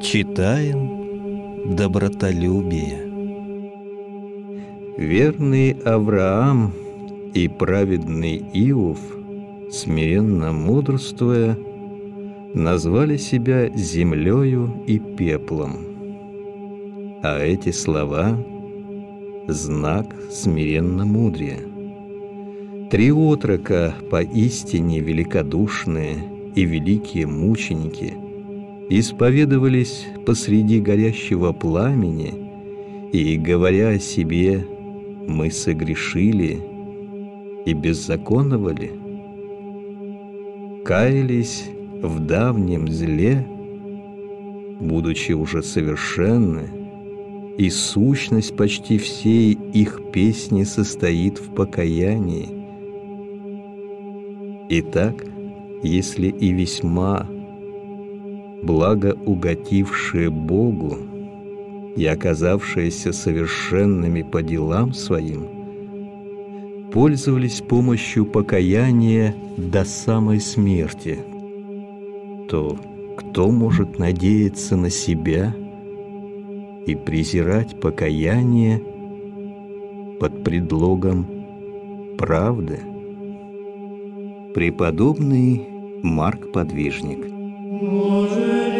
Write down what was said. Читаем «Добротолюбие». Верный Авраам и праведный Иов, смиренно мудрствуя, назвали себя землею и пеплом. А эти слова — знак смиренномудрия. Три отрока, поистине великодушные и великие мученики, исповедовались посреди горящего пламени и, говоря о себе, мы согрешили и беззаконовали, каялись в давнем зле, будучи уже совершенны, и сущность почти всей их песни состоит в покаянии. Итак, если и весьма благо уготившие Богу и оказавшиеся совершенными по делам своим, пользовались помощью покаяния до самой смерти, то кто может надеяться на себя и презирать покаяние под предлогом правды? Преподобный Марк Подвижник. Боже!